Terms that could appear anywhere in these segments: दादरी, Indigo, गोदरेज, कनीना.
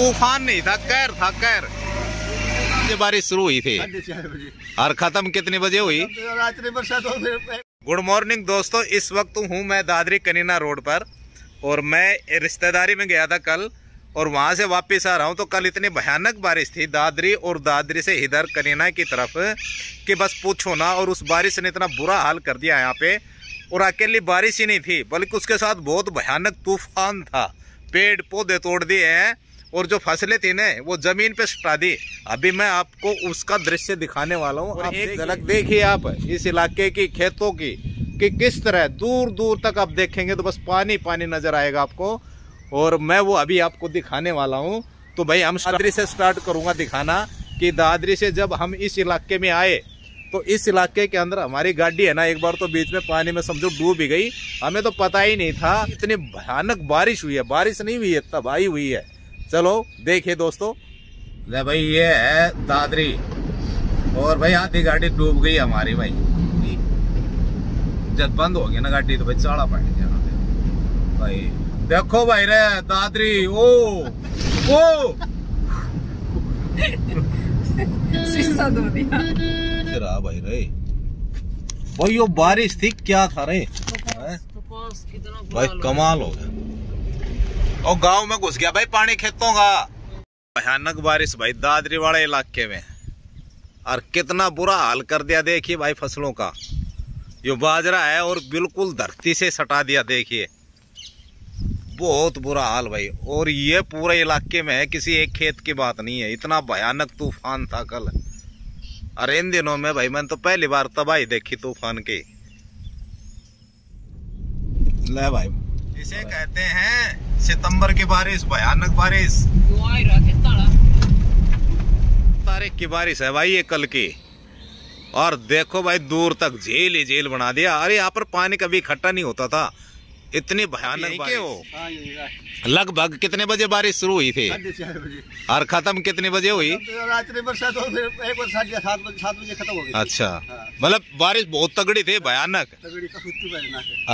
तूफान नहीं था, कहर था, कहर। ये बारिश शुरू हुई थी और खत्म कितने बजे हुई? गुड मॉर्निंग दोस्तों, इस वक्त हूँ मैं दादरी कनीना रोड पर और मैं रिश्तेदारी में गया था कल और वहाँ से वापस आ रहा हूँ। तो कल इतनी भयानक बारिश थी दादरी और दादरी से इधर कनीना की तरफ कि बस पूछो ना। और उस बारिश ने इतना बुरा हाल कर दिया यहाँ पे। और अकेली बारिश ही नहीं थी बल्कि उसके साथ बहुत भयानक तूफान था। पेड़ पौधे तोड़ दिए हैं और जो फसलें थी ना वो जमीन पे सटा दी। अभी मैं आपको उसका दृश्य दिखाने वाला हूँ। एक झलक देखिए आप इस इलाके की खेतों की कि किस तरह दूर दूर तक आप देखेंगे तो बस पानी पानी नजर आएगा आपको। और मैं वो अभी आपको दिखाने वाला हूँ। तो भाई हम दादरी से स्टार्ट करूँगा दिखाना कि दादरी से जब हम इस इलाके में आए तो इस इलाके के अंदर हमारी गाड़ी है ना एक बार तो बीच में पानी में समझो डूब ही गई। हमें तो पता ही नहीं था इतनी भयानक बारिश हुई है। बारिश नहीं हुई है, तबाही हुई है। चलो देखिए दोस्तों। अरे भाई ये है दादरी और भाई आधी गाड़ी डूब गई हमारी। भाई जब बंद हो गई ना गाड़ी तो भाई चाड़ा पड़ गया भाई। देखो भाई रे दादरी ओ शीशा धो दिया तेरा भाई रे। भाई यो बारिश थी क्या था रे भाई, कमाल हो गया। और गांव में घुस गया भाई पानी खेतों का। भयानक बारिश भाई दादरी वाले इलाके में और कितना बुरा हाल कर दिया। देखिए भाई फसलों का यो बाजरा है और बिल्कुल धरती से सटा दिया। देखिए बहुत बुरा हाल भाई। और ये पूरे इलाके में है, किसी एक खेत की बात नहीं है। इतना भयानक तूफान था कल। अरे इन दिनों में भाई मैंने तो पहली बार तबाही देखी तूफान की। ले भाई इसे कहते हैं सितंबर की बारिश, भयानक बारिश, तारीख की बारिश है भाई ये कल की। और देखो भाई दूर तक झील ही झील बना दिया। अरे यहाँ पर पानी कभी इकट्ठा नहीं होता था, इतनी भयानक बारिश। लगभग कितने बजे बारिश शुरू हुई थी और खत्म कितने बजे हुई? बजे अच्छा, मतलब बारिश बहुत तगड़ी थी, भयानक।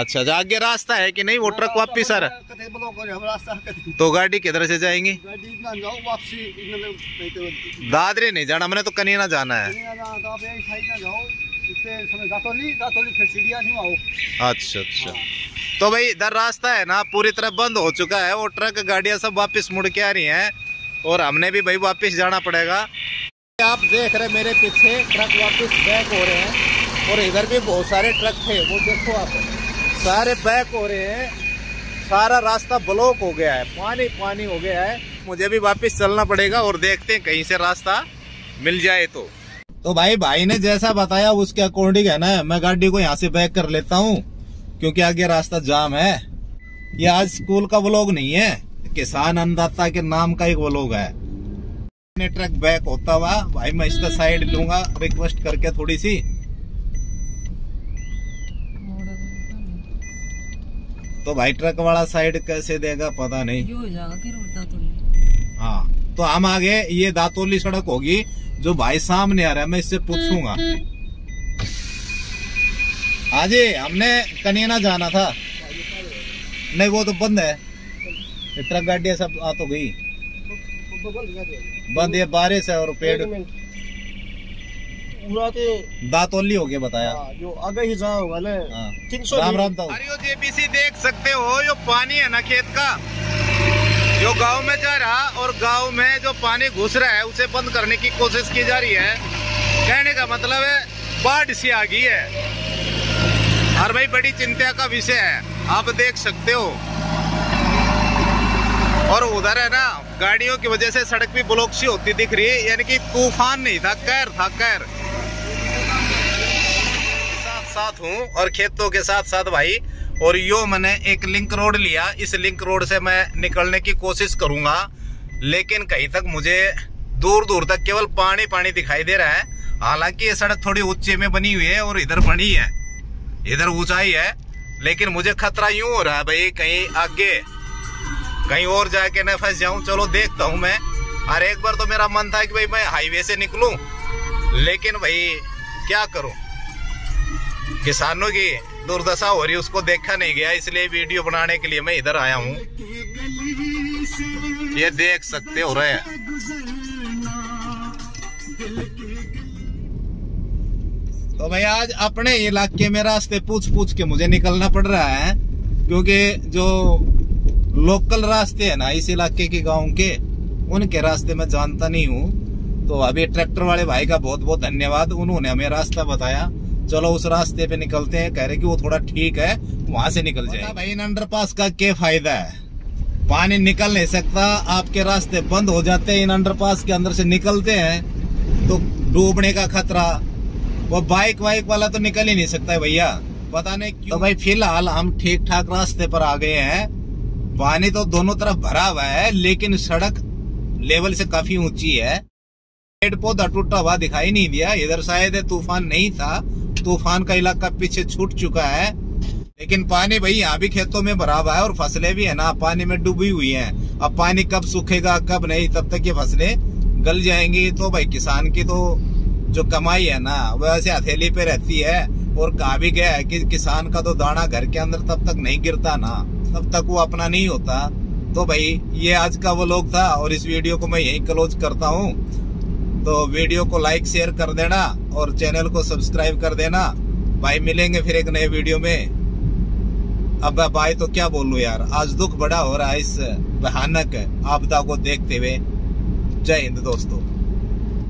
अच्छा आगे रास्ता है कि नहीं? वो ट्रक वापिस आ रहा तो गाड़ी किधर से जाएंगी? दादरी नहीं जाना, मैंने तो कनीना जाना है। अच्छा अच्छा, तो भाई इधर रास्ता है ना पूरी तरह बंद हो चुका है और ट्रक गाड़ियां सब वापस मुड़ के आ रही हैं और हमने भी भाई वापस जाना पड़ेगा। आप देख रहे मेरे पीछे ट्रक वापस बैक हो रहे हैं और इधर भी बहुत सारे ट्रक थे वो देखो आप सारे बैक हो रहे हैं। सारा रास्ता ब्लॉक हो गया है, पानी पानी हो गया है। मुझे भी वापस चलना पड़ेगा और देखते हैं कहीं से रास्ता मिल जाए। तो भाई ने जैसा बताया उसके अकॉर्डिंग है ना मैं गाड़ी को यहाँ से बैक कर लेता हूँ क्योंकि आगे रास्ता जाम है। ये आज स्कूल का व्लॉग नहीं है, किसान अन्नदाता के नाम का एक व्लॉग है। ने ट्रक बैक होता हुआ भाई मैं इस साइड लूंगा रिक्वेस्ट करके थोड़ी सी। तो भाई ट्रक वाला साइड कैसे देगा पता नहीं। हाँ तो हम आगे ये दातोली सड़क होगी जो भाई सामने आ रहा है, मैं इससे पूछूंगा। आज हमने कनीना जाना था, नहीं वो तो बंद है, ट्रक गाड़ियां सब आ तो गई बंद। ये बारिश है और पेड़ दातोली हो गया बताया जो आगे ही जहाँ होगा ना। राम राम था। जेबीसी देख सकते हो जो पानी है ना खेत का जो गांव में जा रहा और गांव में जो पानी घुस रहा है उसे बंद करने की कोशिश की जा रही है। कहने का मतलब है बाढ़ सी आ गई है और भाई बड़ी चिंता का विषय है, आप देख सकते हो। और उधर है ना गाड़ियों की वजह से सड़क भी ब्लॉक सी होती दिख रही है, यानी कि तूफान नहीं था, कहर था, कहर। साथ हूँ और खेतों के साथ साथ भाई। और यो मैंने एक लिंक रोड लिया, इस लिंक रोड से मैं निकलने की कोशिश करूंगा लेकिन कहीं तक मुझे दूर दूर तक केवल पानी पानी दिखाई दे रहा है। हालांकि ये सड़क थोड़ी ऊंचे में बनी हुई है और इधर बनी है, इधर ऊंचाई है, लेकिन मुझे खतरा यूं हो रहा है भाई कहीं आगे कहीं और जाके न फंस जाऊं। चलो देखता हूं मैं। अरे एक बार तो मेरा मन था कि भाई मैं हाईवे से निकलूं लेकिन भाई क्या करूं, किसानों की दुर्दशा हो रही उसको देखा नहीं गया, इसलिए वीडियो बनाने के लिए मैं इधर आया हूँ। ये देख सकते हो रहे हैं। तो भैया आज अपने इलाके में रास्ते पूछ पूछ के मुझे निकलना पड़ रहा है, क्योंकि जो लोकल रास्ते है ना इस इलाके के गांव के, उनके रास्ते मैं जानता नहीं हूँ। तो अभी ट्रैक्टर वाले भाई का बहुत बहुत धन्यवाद, उन्होंने हमें रास्ता बताया। चलो उस रास्ते पे निकलते हैं, कह रहे कि वो थोड़ा ठीक है, वहां से निकल जाए। भाई इन अंडरपास का क्या फायदा है, पानी निकल नहीं सकता, आपके रास्ते बंद हो जाते हैं। इन अंडरपास के अंदर से निकलते हैं तो डूबने का खतरा, वो बाइक वाइक वाला तो निकल ही नहीं सकता है भैया, पता नहीं क्यों। तो भाई फिलहाल हम ठीक ठाक रास्ते पर आ गए हैं। पानी तो दोनों तरफ भरा हुआ है, लेकिन सड़क लेवल से काफी ऊंची है। पेड़ पौधा टूटा हुआ दिखाई नहीं दिया। इधर शायद तूफान नहीं था, तूफान का इलाका पीछे छूट चुका है, लेकिन पानी भाई यहाँ भी खेतों में भरा हुआ है और फसलें भी है ना पानी में डूबी हुई हैं। अब पानी कब सूखेगा कब नहीं, तब तक ये फसलें गल जाएंगी। तो भाई किसान की तो जो कमाई है ना वैसे हथेली पे रहती है। और कहा भी गया है कि किसान का तो दाना घर के अंदर तब तक नहीं गिरता ना, तब तक वो अपना नहीं होता। तो भाई ये आज का वो लोग था, और इस वीडियो को मैं यही क्लोज करता हूँ। तो वीडियो को लाइक शेयर कर देना और चैनल को सब्सक्राइब कर देना। भाई मिलेंगे फिर एक नए वीडियो में। अब भाई तो क्या बोलूं यार, आज दुख बड़ा हो रहा है इस भयानक आपदा को देखते हुए। जय हिंद दोस्तों।